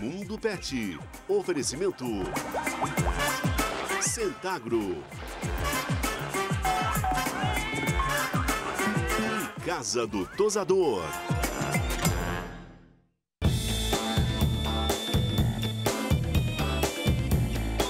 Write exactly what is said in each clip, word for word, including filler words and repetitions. Mundo Pet. Oferecimento Sentagro e Casa do Tosador.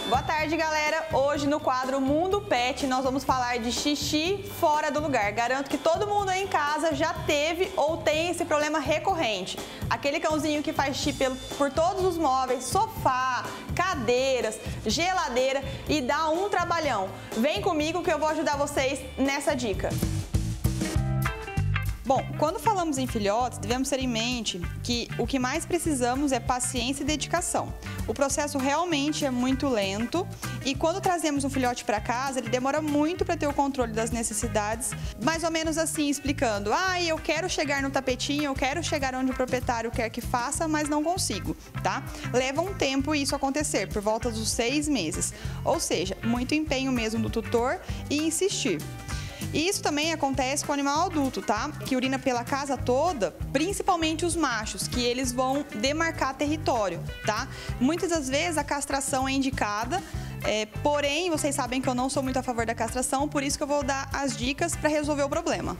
Boa tarde, galera. Hoje no quadro Mundo Pet nós vamos falar de xixi fora do lugar. Garanto que todo mundo aí em casa já teve ou tem esse problema recorrente. Aquele cãozinho que faz xixi por todos os móveis, sofá, cadeiras, geladeira e dá um trabalhão. Vem comigo que eu vou ajudar vocês nessa dica. Bom, quando falamos em filhotes, devemos ter em mente que o que mais precisamos é paciência e dedicação. O processo realmente é muito lento e quando trazemos um filhote para casa, ele demora muito para ter o controle das necessidades, mais ou menos assim, explicando: ah, eu quero chegar no tapetinho, eu quero chegar onde o proprietário quer que faça, mas não consigo, tá? Leva um tempo isso acontecer, por volta dos seis meses, ou seja, muito empenho mesmo do tutor e insistir. E isso também acontece com o animal adulto, tá? Que urina pela casa toda, principalmente os machos, que eles vão demarcar território, tá? Muitas das vezes a castração é indicada, é, porém, vocês sabem que eu não sou muito a favor da castração, por isso que eu vou dar as dicas para resolver o problema.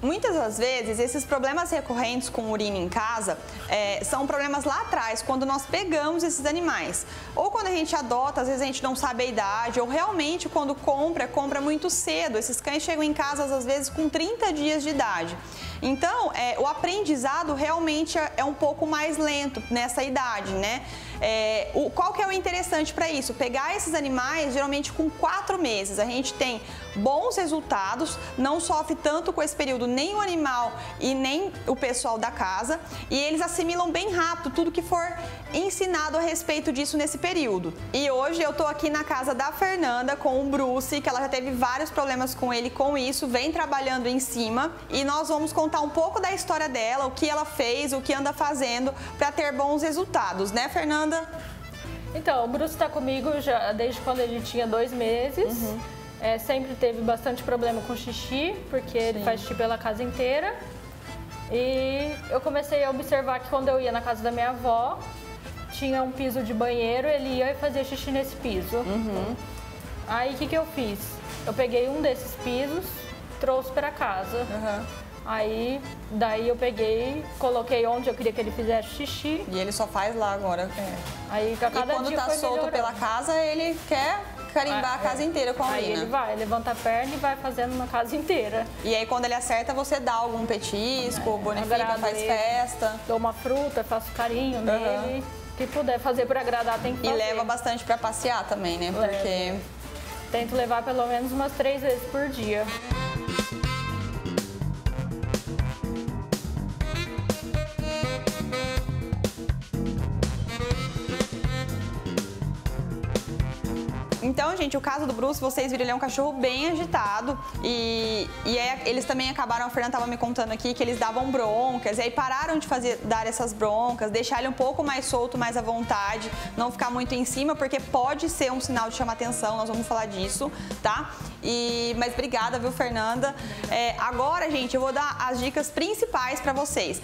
Muitas das vezes, esses problemas recorrentes com urina em casa é, são problemas lá atrás, quando nós pegamos esses animais. Ou quando a gente adota, às vezes a gente não sabe a idade, ou realmente quando compra, compra muito cedo. Esses cães chegam em casa, às vezes, com trinta dias de idade. Então, é, o aprendizado realmente é um pouco mais lento nessa idade, né? É, o, qual que é o interessante para isso? Pegar esses animais, geralmente com quatro meses, a gente tem bons resultados, não sofre tanto com esse período nem o animal e nem o pessoal da casa, e eles assimilam bem rápido tudo que for ensinado a respeito disso nesse período. E hoje eu tô aqui na casa da Fernanda com o Bruce, que ela já teve vários problemas com ele com isso, vem trabalhando em cima, e nós vamos contar um pouco da história dela, o que ela fez, o que anda fazendo para ter bons resultados, né, Fernanda? Então, o Bruce está comigo já desde quando ele tinha dois meses. Uhum. É, sempre teve bastante problema com xixi, porque Sim. ele faz xixi pela casa inteira. E eu comecei a observar que quando eu ia na casa da minha avó, tinha um piso de banheiro, ele ia e fazia xixi nesse piso. Uhum. Aí, o que que eu fiz? Eu peguei um desses pisos, trouxe para casa. Uhum. Aí, daí eu peguei, coloquei onde eu queria que ele fizesse xixi. E ele só faz lá agora. É. Aí, a cada e quando dia tá solto melhorando. Pela casa, ele quer carimbar ah, a casa é. inteira com a urina. Aí ele vai, levanta a perna e vai fazendo na casa inteira. E aí quando ele acerta, você dá algum petisco, é. bonifica, faz ele, festa. Dou uma fruta, faço carinho uhum. nele. O que puder fazer pra agradar, tem que fazer. E leva bastante pra passear também, né? Porque... É. Tento levar pelo menos umas três vezes por dia. Então, gente, o caso do Bruce, vocês viram, ele é um cachorro bem agitado e, e aí, eles também acabaram, a Fernanda estava me contando aqui, que eles davam broncas e aí pararam de fazer, dar essas broncas, deixar ele um pouco mais solto, mais à vontade, não ficar muito em cima, porque pode ser um sinal de chamar atenção, nós vamos falar disso, tá? E, mas obrigada, viu, Fernanda? É, agora, gente, eu vou dar as dicas principais para vocês.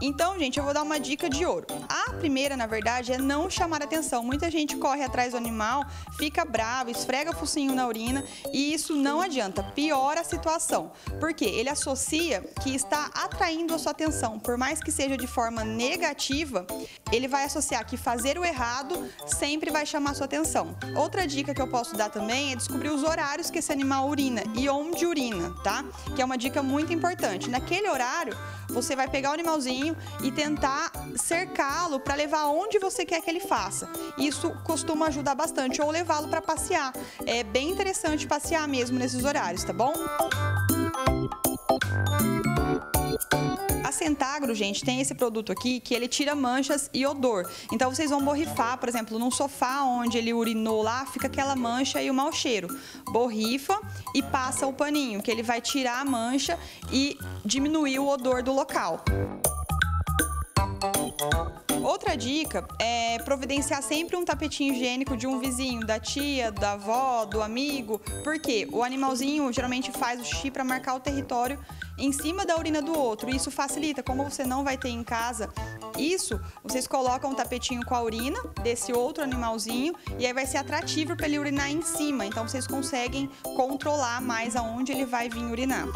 Então, gente, eu vou dar uma dica de ouro. A primeira, na verdade, é não chamar atenção. Muita gente corre atrás do animal, fica bravo, esfrega o focinho na urina e isso não adianta, piora a situação. Por quê? Ele associa que está atraindo a sua atenção. Por mais que seja de forma negativa, ele vai associar que fazer o errado sempre vai chamar a sua atenção. Outra dica que eu posso dar também é descobrir os horários que esse animal urina e onde urina, tá? Que é uma dica muito importante. Naquele horário, você vai pegar o animalzinho e tentar cercá-lo para levar onde você quer que ele faça. Isso costuma ajudar bastante, ou levá-lo para passear. É bem interessante passear mesmo nesses horários, tá bom? A Sentagro, gente, tem esse produto aqui que ele tira manchas e odor. Então vocês vão borrifar, por exemplo, num sofá onde ele urinou lá, fica aquela mancha e o mau cheiro. Borrifa e passa o paninho, que ele vai tirar a mancha e diminuir o odor do local. Outra dica é providenciar sempre um tapetinho higiênico de um vizinho, da tia, da avó, do amigo, porque o animalzinho geralmente faz o xixi para marcar o território em cima da urina do outro. Isso facilita, como você não vai ter em casa isso, vocês colocam um tapetinho com a urina desse outro animalzinho e aí vai ser atrativo para ele urinar em cima, então vocês conseguem controlar mais aonde ele vai vir urinar.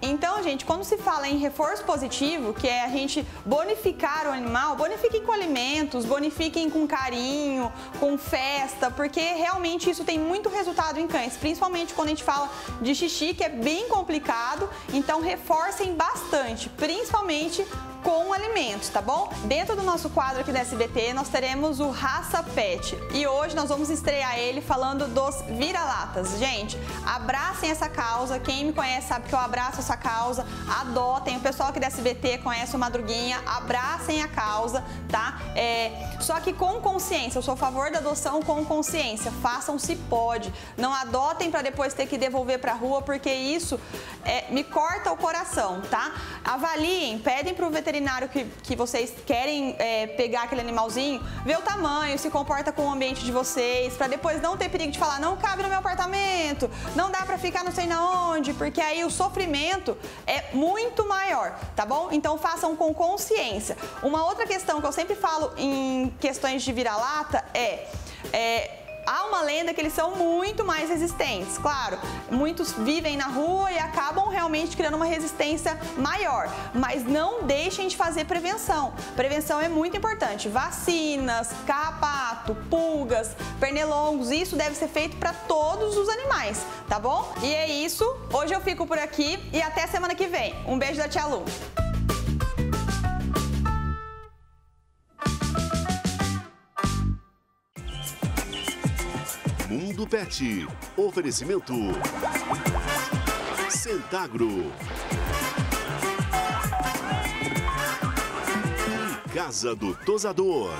Então, gente, quando se fala em reforço positivo, que é a gente bonificar o animal, bonifiquem com alimentos, bonifiquem com carinho, com festa, porque realmente isso tem muito resultado em cães, principalmente quando a gente fala de xixi, que é bem complicado, então reforcem bastante, principalmente com alimentos, tá bom? Dentro do nosso quadro aqui da S B T, nós teremos o Raça Pet e hoje nós vamos estrear ele falando dos vira-latas. Gente, abracem essa causa, quem me conhece sabe que eu abraço essa causa, adotem, o pessoal aqui da S B T conhece o Madruguinha, abracem a causa, tá? É, só que com consciência, eu sou a favor da adoção com consciência, façam se pode, não adotem para depois ter que devolver pra rua, porque isso é, me corta o coração, tá? Avaliem, pedem pro veterinário Que, que vocês querem é, pegar aquele animalzinho, vê o tamanho, se comporta com o ambiente de vocês, para depois não ter perigo de falar, não cabe no meu apartamento, não dá para ficar não sei na onde, porque aí o sofrimento é muito maior, tá bom? Então façam com consciência. Uma outra questão que eu sempre falo em questões de vira-lata é... é Há uma lenda que eles são muito mais resistentes, claro, muitos vivem na rua e acabam realmente criando uma resistência maior, mas não deixem de fazer prevenção, prevenção é muito importante, vacinas, carrapato, pulgas, pernilongos, isso deve ser feito para todos os animais, tá bom? E é isso, hoje eu fico por aqui e até semana que vem, um beijo da Tia Lu! Mundo Pet, oferecimento Sentagro e Casa do Tosador.